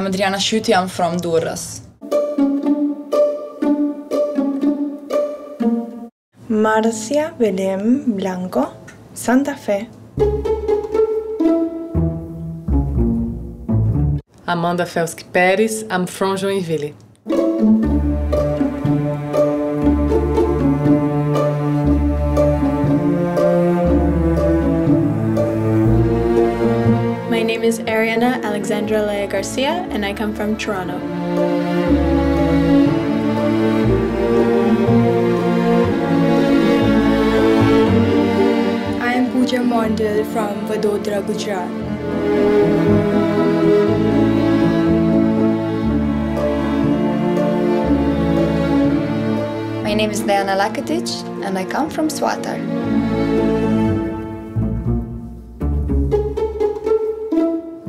I'm Adriana Chutia, I'm from Dorlas. Marcia William Blanco, Santa Fe. Amanda Felsky Pires, I'm from Joinville. My name is Arianna Alexandra Lea-Garcia and I come from Toronto. I am Puja Mondal from Vadodara, Gujarat. My name is Dajana Laketic and I come from Swatar.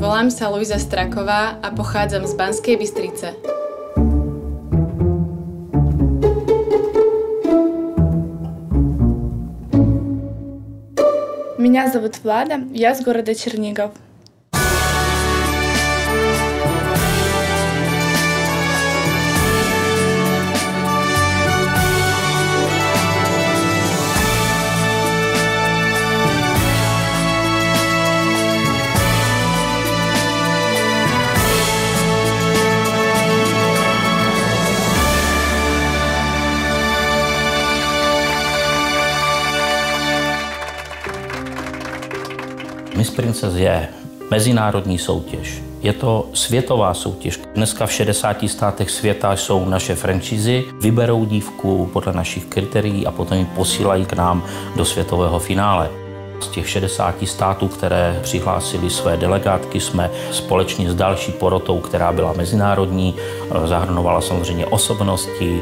Volám sa Luiza Straková a pochádzam z Banskej Bystrice. Меня зовут Влада, я с города Чернигов. Miss Princess je mezinárodní soutěž. Je to světová soutěž. Dneska v 60 státech světa jsou naše franšízy, vyberou dívku podle našich kritérií a potom ji posílají k nám do světového finále. Z těch 60 států, které přihlásili své delegátky, jsme společně s další porotou, která byla mezinárodní, zahrnovala samozřejmě osobnosti,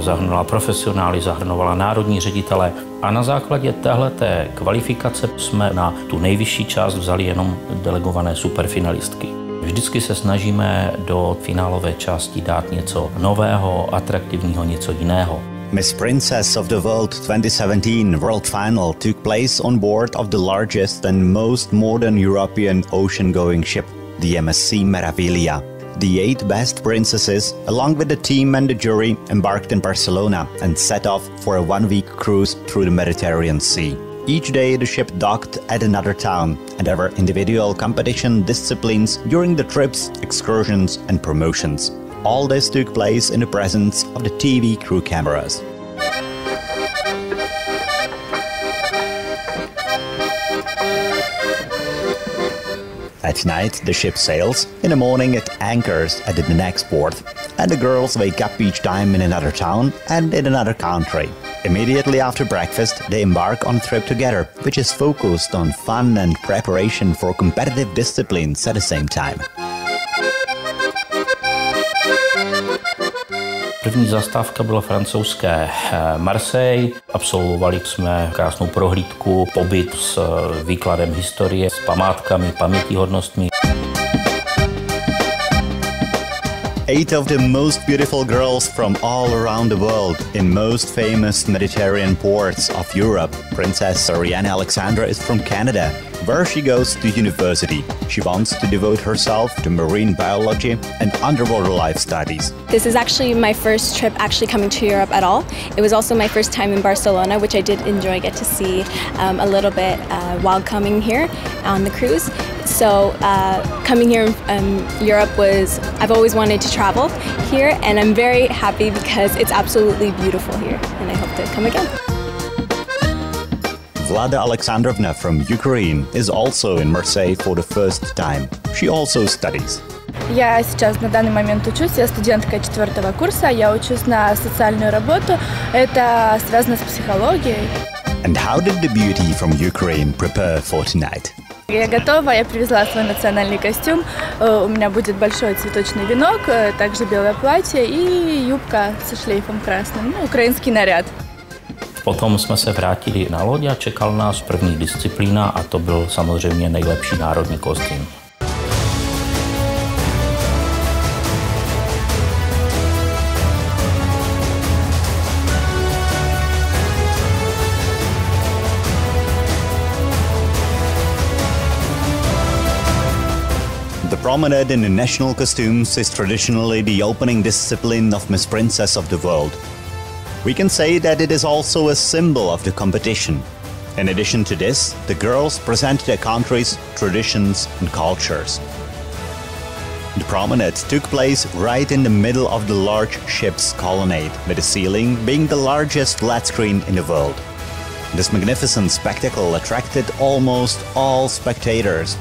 zahrnovala profesionály, zahrnovala národní ředitele. A na základě téhleté kvalifikace jsme na tu nejvyšší část vzali jenom delegované superfinalistky. Vždycky se snažíme do finálové části dát něco nového, atraktivního, něco jiného. Miss Princess of the World 2017 World Final took place on board of the largest and most modern European ocean-going ship, the MSC Meraviglia. The 8 best princesses, along with the team and the jury, embarked in Barcelona and set off for a one-week cruise through the Mediterranean Sea. Each day the ship docked at another town, and there were individual competition disciplines during the trips, excursions and promotions. All this took place in the presence of the TV crew cameras. At night the ship sails, in the morning it anchors at the next port, and the girls wake up each time in another town and in another country. Immediately after breakfast they embark on a trip together, which is focused on fun and preparation for competitive disciplines at the same time. První zastávka byla francouzské Marseille. Absolvovali jsme krásnou prohlídku, pobyt s výkladem historie, s památkami, pamětihodnostmi. 8 of the most beautiful girls from all around the world in most famous Mediterranean ports of Europe. Princess Arianna Alexandra is from Canada, where she goes to university. She wants to devote herself to marine biology and underwater life studies. This is actually my first trip coming to Europe at all. It was also my first time in Barcelona, which I did enjoy, get to see a little bit while coming here on the cruise. So coming here in Europe I've always wanted to travel here, and I'm very happy because it's absolutely beautiful here and I hope to come again. Vláda Alexandrovna from Ukraine is also in Marseille for the first time. She also studies. Я сейчас на данный момент учусь, я студентка 4-го курса, я учусь на социальную работу, это связано с психологией. And how did the beauty from Ukraine prepare for tonight? Я готова, я привезла свой национальный костюм, у меня будет большой цветочный венок, также белое платье и юбка со шлейфом красным, ну, украинский наряд. Potom jsme se vrátili na loď a čekal nás první disciplína a to byl samozřejmě nejlepší národní kostým. The promenade in the national costumes is traditionally the opening discipline of Miss Princess of the World. We can say that it is also a symbol of the competition. In addition to this, the girls present their countries, traditions and cultures. The promenade took place right in the middle of the large ship's colonnade, with the ceiling being the largest flat screen in the world. This magnificent spectacle attracted almost all spectators.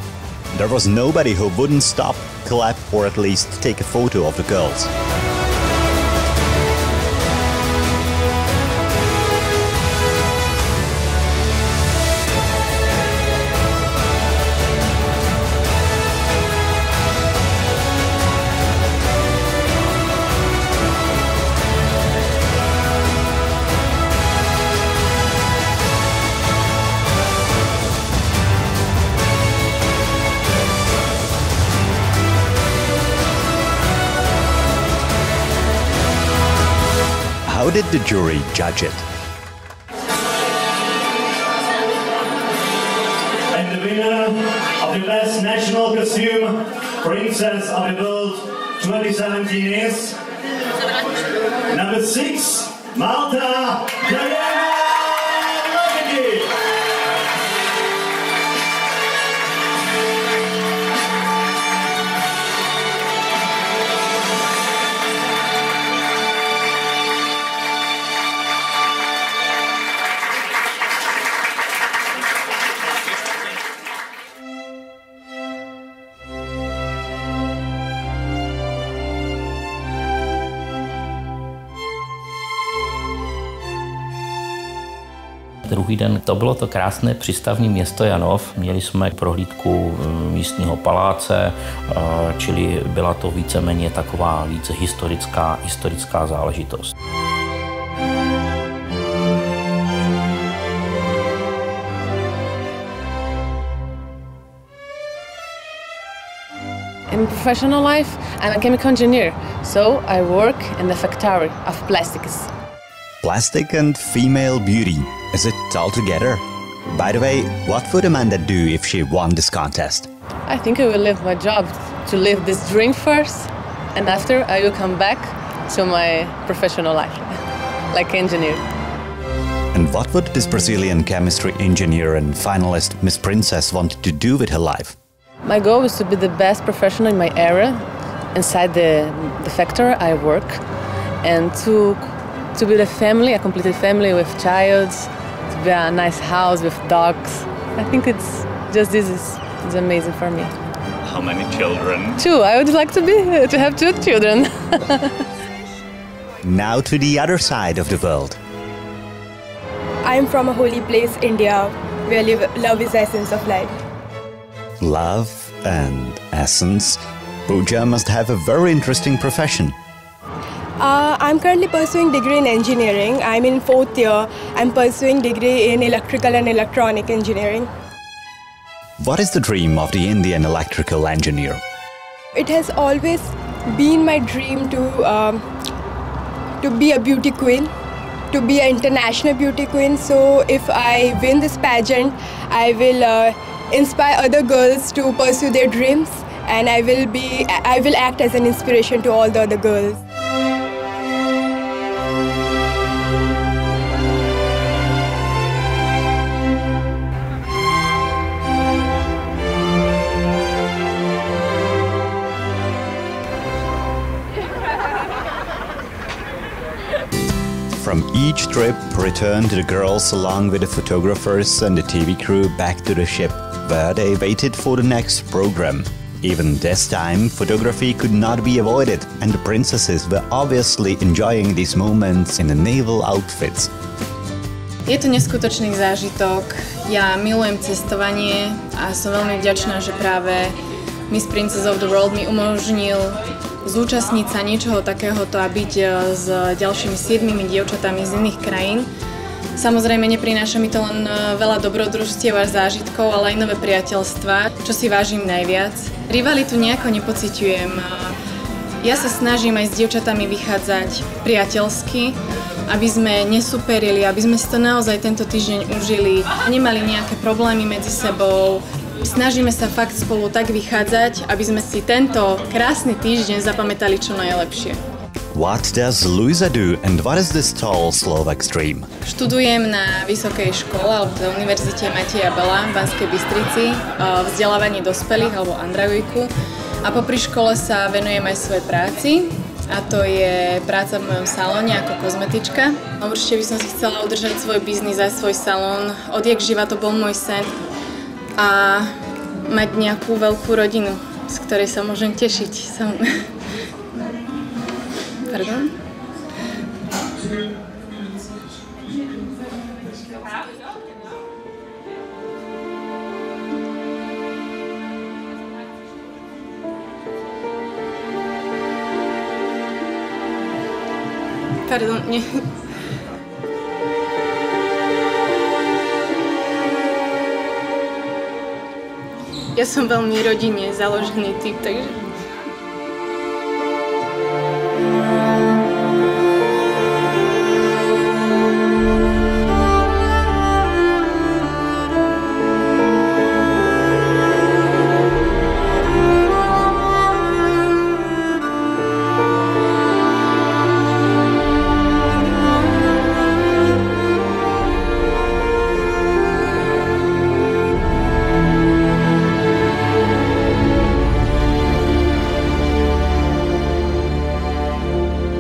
There was nobody who wouldn't stop, clap or at least take a photo of the girls. How did the jury judge it? And the winner of the best national costume, Princess of the World 2017 is number 6, Malta, Dajana Laketic. Druhý den to bylo to krásné přístavní město Janov. Měli jsme prohlídku místního paláce, čili byla to víceméně taková více historická záležitost. In professional life, I'm a chemical engineer, so I work in the factory of plastics. Plastic and female beauty, is it all together? By the way, what would Amanda do if she won this contest? I think I will leave my job to live this dream first, and after I will come back to my professional life, like engineer. And what would this Brazilian chemistry engineer and finalist Miss Princess want to do with her life? My goal is to be the best professional in my area, inside the factory I work, and to build a family, a completed family with child, to be a nice house with dogs. I think it's just this is amazing for me. How many children? 2. I would like to have 2 children. Now to the other side of the world. I'm from a holy place, India, where love is the essence of life. Love and essence. Puja must have a very interesting profession. I'm currently pursuing degree in engineering. I'm in 4th year. I'm pursuing degree in electrical and electronic engineering. What is the dream of the Indian electrical engineer? It has always been my dream to be a beauty queen, to be an international beauty queen. So if I win this pageant, I will inspire other girls to pursue their dreams, and I will act as an inspiration to all the other girls. From each trip, returned the girls along with the photographers and the TV crew back to the ship, where they waited for the next program. Even this time, photography could not be avoided, and the princesses were obviously enjoying these moments in the naval outfits. Je to neskutočný zážitok. Ja milujem cestovanie a som veľmi vďačná, že práve Miss Princess of the World mi umožnil zúčastniť sa niečoho takéhoto a byť s ďalšími 7 dievčatami z iných krajín. Samozrejme, neprináša mi to len veľa dobrodružstiev a zážitkov, ale aj nové priateľstva, čo si vážim najviac. Rivalitu nejako nepociťujem. Ja sa snažím aj s dievčatami vychádzať priateľsky, aby sme nesuperili, aby sme si to naozaj tento týždeň užili. Nemali nejaké problémy medzi sebou. Snažíme sa fakt spolu tak vychádzať, aby sme si tento krásny týždeň zapamätali čo najlepšie. What does Luiza do and what is this tall Slovak dream? Študujem na vysokej škole alebo na univerzite Matija Bela v Banskej Bystrici vzdelávanie dospelých alebo Andráviku a popri škole sa venujem aj svojej práci a to je práca v mojom salóne ako kozmetička. Určite by som si chcela udržať svoj biznis a svoj salón, odjak živa to bol môj sen a mať nejakú veľkú rodinu, z ktorej sa môžem tešiť. Pardon. Pardon, nie. Ja som veľmi rodinne založený typ, takže...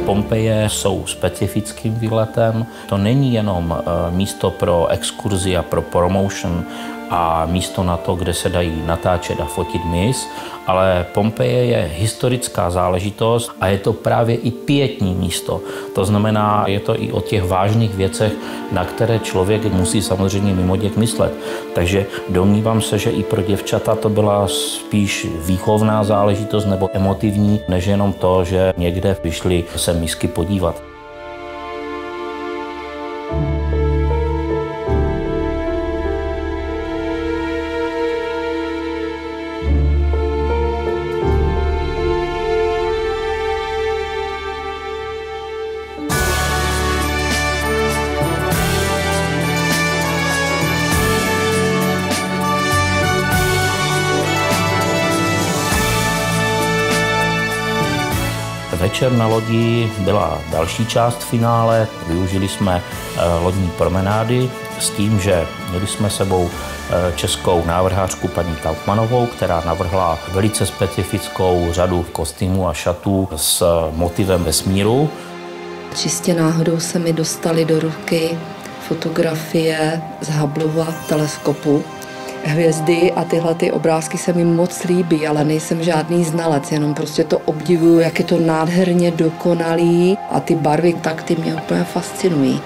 Pompeje jsou specifickým výletem. To není jenom místo pro exkurzi a pro promotion a místo na to, kde se dají natáčet a fotit mis, ale Pompeje je historická záležitost a je to právě i pietní místo. To znamená, je to i o těch vážných věcech, na které člověk musí samozřejmě mimo děk myslet. Takže domnívám se, že i pro děvčata to byla spíš výchovná záležitost nebo emotivní, než jenom to, že někde vyšli se misky podívat. Večer na lodi byla další část finále, využili jsme lodní promenády s tím, že měli jsme sebou českou návrhářku paní Kaufmanovou, která navrhla velice specifickou řadu kostýmů a šatů s motivem vesmíru. Čistě náhodou se mi dostaly do ruky fotografie z Hubblova teleskopu. Hvězdy a tyhle ty obrázky se mi moc líbí, ale nejsem žádný znalec, jenom prostě to obdivuju, jak je to nádherně dokonalý a ty barvy, tak ty mě úplně fascinují.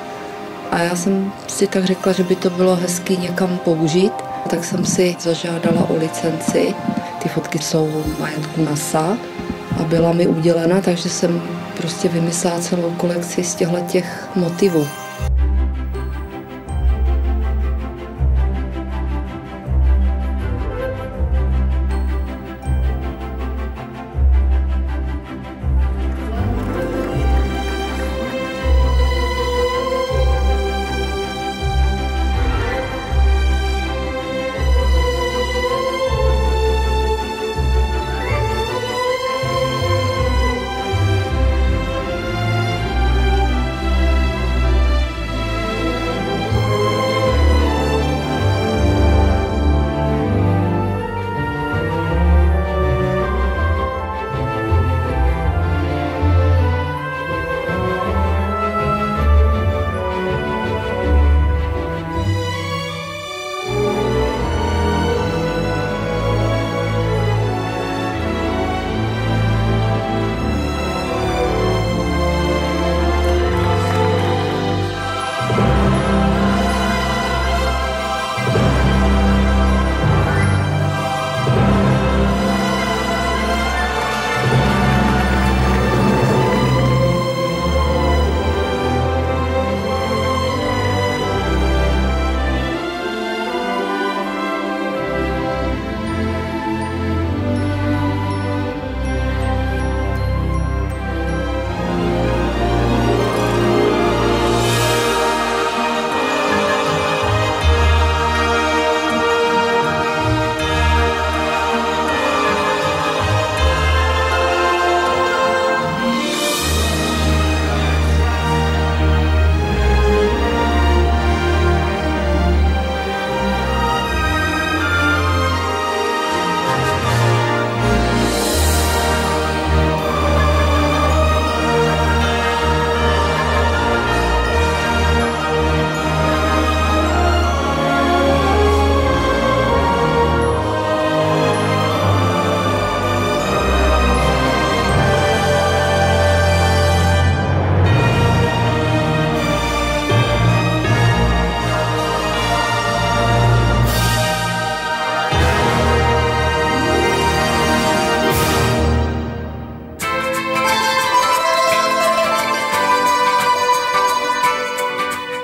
A já jsem si tak řekla, že by to bylo hezký někam použít, tak jsem si zažádala o licenci. Ty fotky jsou v majetku NASA a byla mi udělena, takže jsem prostě vymyslela celou kolekci z těchto těch motivů.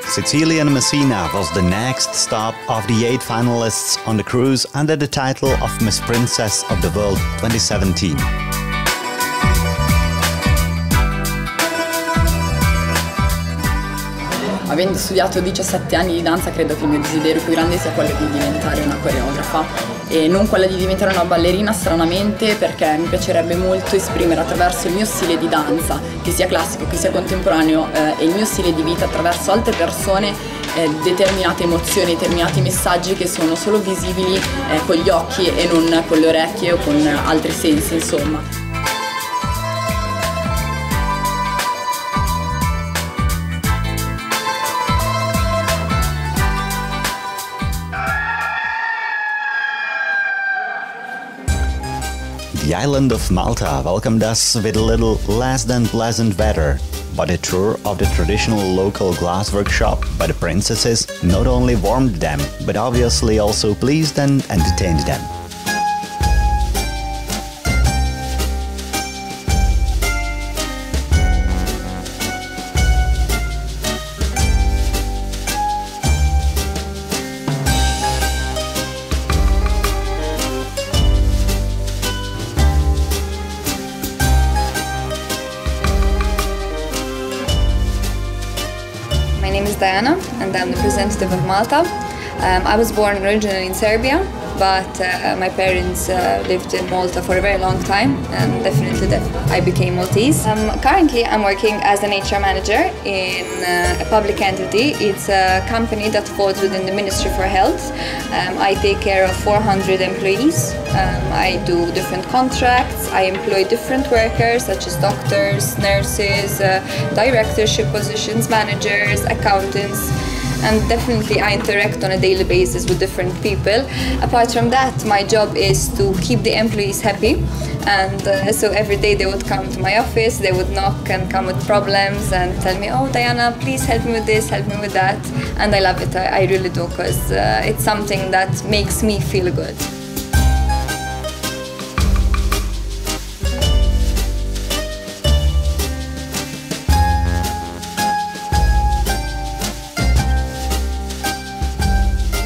Sicilian Messina was the next stop of the 8 finalists on the cruise under the title of Miss Princess of the World 2017. Avendo studiato 17 anni di danza, credo che il mio desiderio più grande sia quello di diventare una coreografa e non quella di diventare una ballerina, stranamente, perché mi piacerebbe molto esprimere attraverso il mio stile di danza, che sia classico, che sia contemporaneo, e il mio stile di vita attraverso altre persone, determinate emozioni, determinati messaggi che sono solo visibili con gli occhi e non con le orecchie o con altri sensi, insomma. The island of Malta welcomed us with a little less than pleasant weather, but a tour of the traditional local glass workshop by the princesses not only warmed them, but obviously also pleased and entertained them. Diana, and I'm the representative of Malta. I was born originally in Serbia, but my parents lived in Malta for a very long time, and definitely I became Maltese. Currently, I'm working as an HR manager in a public entity. It's a company that falls within the Ministry for Health. I take care of 400 employees. I do different contracts. I employ different workers, such as doctors, nurses, directorship positions, managers, accountants. And definitely I interact on a daily basis with different people. Apart from that, my job is to keep the employees happy, and so every day they would come to my office, they would knock and come with problems and tell me, oh Diana, please help me with this, help me with that, and I love it, I really do, because it's something that makes me feel good.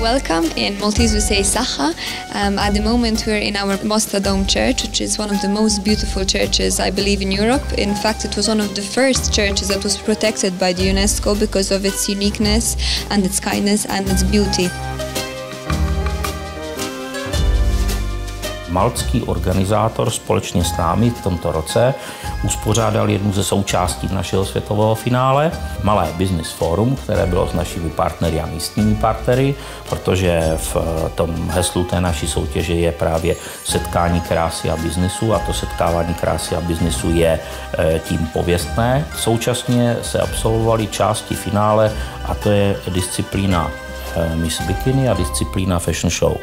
Welcome. In Maltese we say Saha. At the moment we're in our Mosta Dome Church, which is one of the most beautiful churches, I believe, in Europe. In fact, it was one of the first churches that was protected by the UNESCO because of its uniqueness and its kindness and its beauty. Maltský organizátor společně s námi v tomto roce uspořádal jednu ze součástí našeho světového finále, malé business forum, které bylo s našimi partnery a místními partnery, protože v tom heslu té naší soutěže je právě setkání krásy a biznisu, a to setkávání krásy a biznisu je tím pověstné. Současně se absolvovaly části finále, a to je disciplína Miss Bikini a disciplína Fashion Show.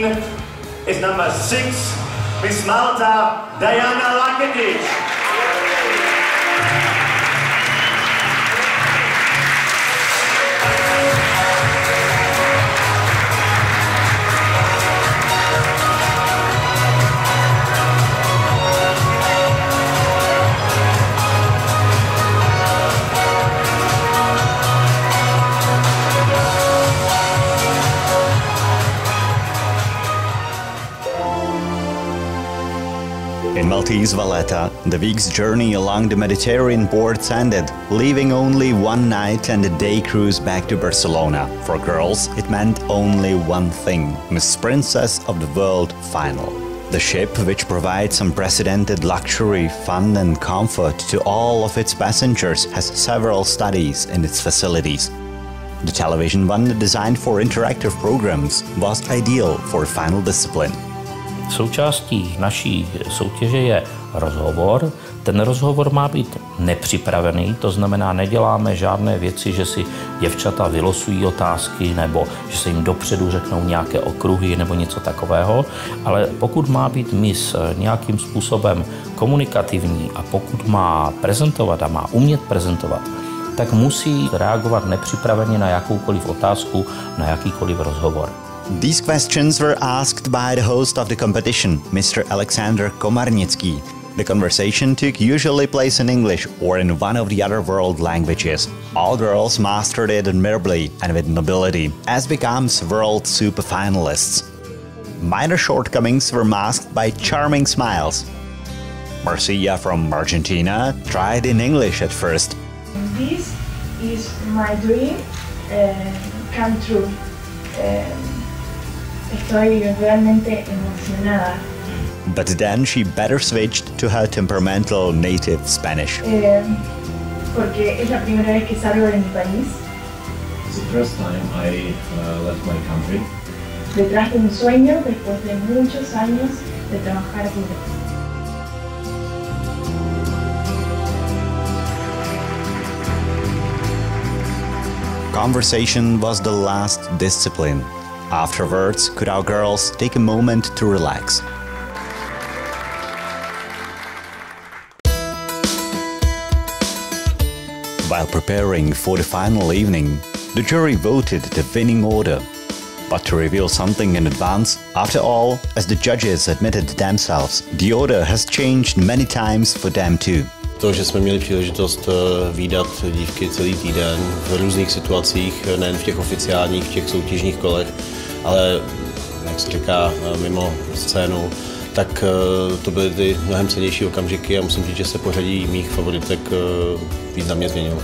team is number 6, Miss Malta, Dajana Laketic. In Maltese Valletta, the week's journey along the Mediterranean ports ended, leaving only one night and a day cruise back to Barcelona. For girls, it meant only one thing – Miss Princess of the World final. The ship, which provides unprecedented luxury, fun and comfort to all of its passengers, has several studies in its facilities. The television one, designed for interactive programs, was ideal for final discipline. Součástí naší soutěže je rozhovor. Ten rozhovor má být nepřipravený, to znamená, neděláme žádné věci, že si děvčata vylosují otázky nebo že se jim dopředu řeknou nějaké okruhy nebo něco takového, ale pokud má být Miss nějakým způsobem komunikativní a pokud má prezentovat a má umět prezentovat, tak musí reagovat nepřipraveně na jakoukoliv otázku, na jakýkoliv rozhovor. These questions were asked by the host of the competition, Mr. Alexander Komarnitsky. The conversation took usually place in English or in one of the other world languages. All girls mastered it admirably and with nobility, as becomes world super finalists. Minor shortcomings were masked by charming smiles. Marcia from Argentina tried in English at first. This is my dream come true. But then she better switched to her temperamental native Spanish. It's the first time I left my country. Conversation was the last discipline. Afterwards, could our girls take a moment to relax? While preparing for the final evening, the jury voted the winning order. But to reveal something in advance, after all, as the judges admitted themselves, the order has changed many times for them too. To, že jsme měli příležitost vídat dívky celý týden v různých situacích, nejen v těch oficiálních, v těch soutěžních kolech, ale, jak se říká, mimo scénu, tak to byly ty mnohem cennější okamžiky a musím říct, že se pořadí mých favoritek významně změnilo.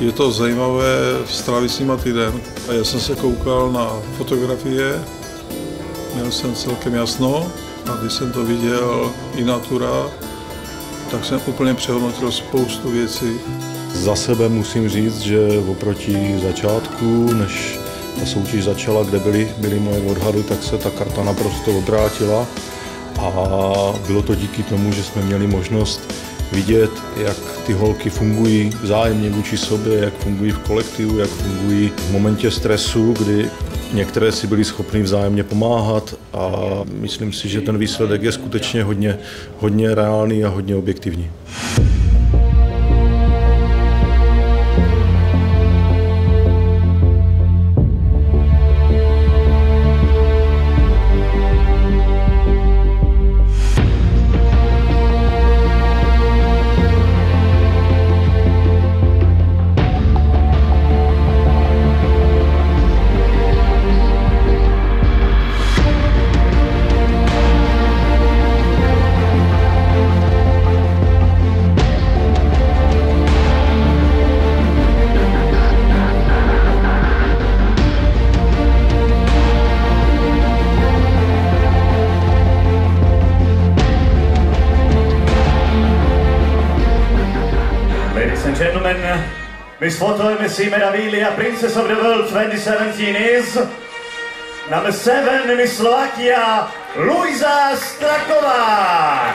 Je to zajímavé strávit s nima týden a já jsem se koukal na fotografie, měl jsem celkem jasno a když jsem to viděl in natura, tak jsem úplně přehodnotil spoustu věcí. Za sebe musím říct, že oproti začátku, než ta soutěž začala, kde byly moje odhady, tak se ta karta naprosto obrátila. A bylo to díky tomu, že jsme měli možnost vidět, jak ty holky fungují vzájemně vůči sobě, jak fungují v kolektivu, jak fungují v momentě stresu, kdy některé si byly schopny vzájemně pomáhat a myslím si, že ten výsledek je skutečně hodně reálný a hodně objektivní. Miss Swatar, MSC Meraviglia, Princess of the World 2017 is number 7, Miss Slovakia, Luiza Straková.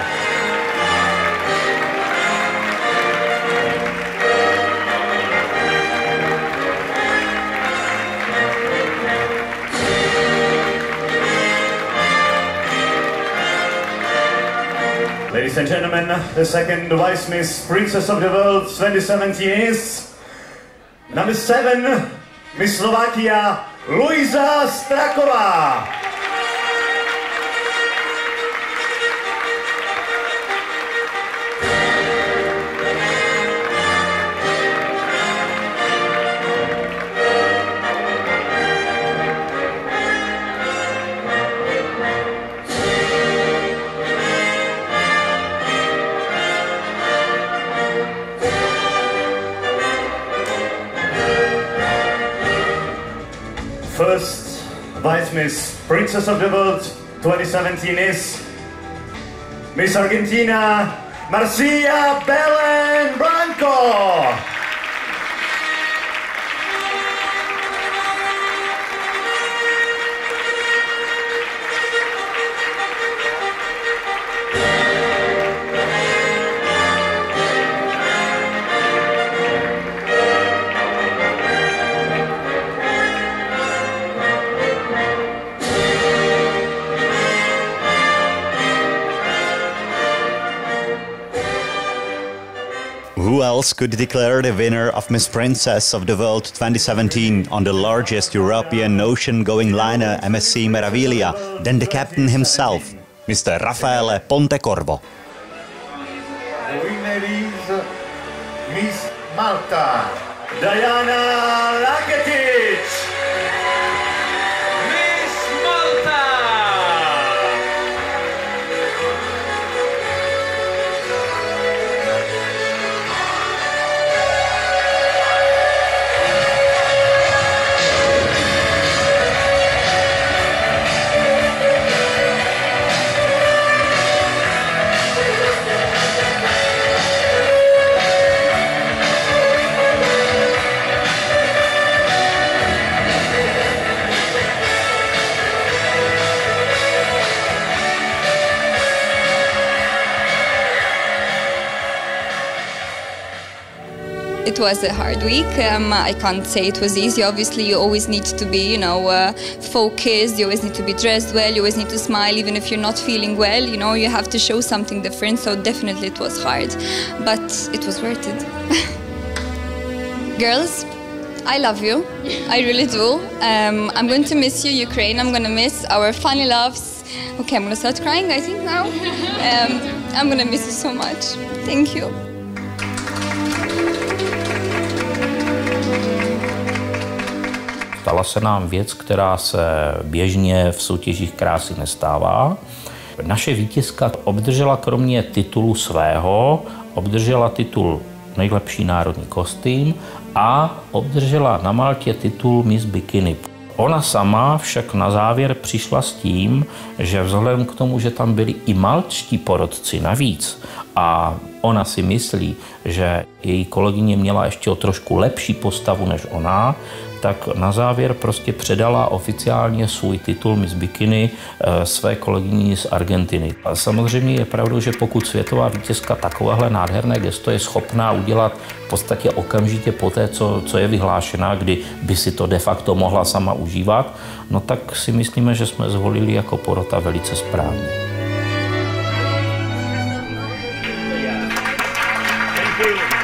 Ladies and gentlemen, the second Vice Miss Princess of the World 2017 is number 7, Miss Slovakia, Luiza Straková. First Vice Miss Princess of the World 2017 is Miss Argentina, Marcia William Blanco. Who else could declare the winner of Miss Princess of the World 2017 on the largest European ocean-going liner MSC Meraviglia than the captain himself, Mr. Raffaele Pontecorvo? The winner is Miss Malta, Dajana Laketic. It was a hard week. I can't say it was easy. Obviously, you always need to be, focused. You always need to be dressed well. You always need to smile, even if you're not feeling well. You know, you have to show something different. So definitely, it was hard, but it was worth it. Girls, I love you. I really do. I'm going to miss you, Ukraine. I'm going to miss our funny laughs. Okay, I'm going to start crying, I think, now. I'm going to miss you so much. Thank you. Stala se nám věc, která se běžně v soutěžích krásy nestává. Naše vítězka obdržela kromě titulu svého, obdržela titul nejlepší národní kostým a obdržela na Maltě titul Miss Bikini. Ona sama však na závěr přišla s tím, že vzhledem k tomu, že tam byli i maltští porotci navíc a ona si myslí, že její kolegyně měla ještě o trošku lepší postavu než ona, tak na závěr prostě předala oficiálně svůj titul Miss Bikini své kolegyni z Argentiny. A samozřejmě je pravdou, že pokud světová vítězka takovéhle nádherné gesto je schopná udělat v podstatě okamžitě po té, co je vyhlášená, kdy by si to de facto mohla sama užívat, no tak si myslíme, že jsme zvolili jako porota velice správně. Thank you.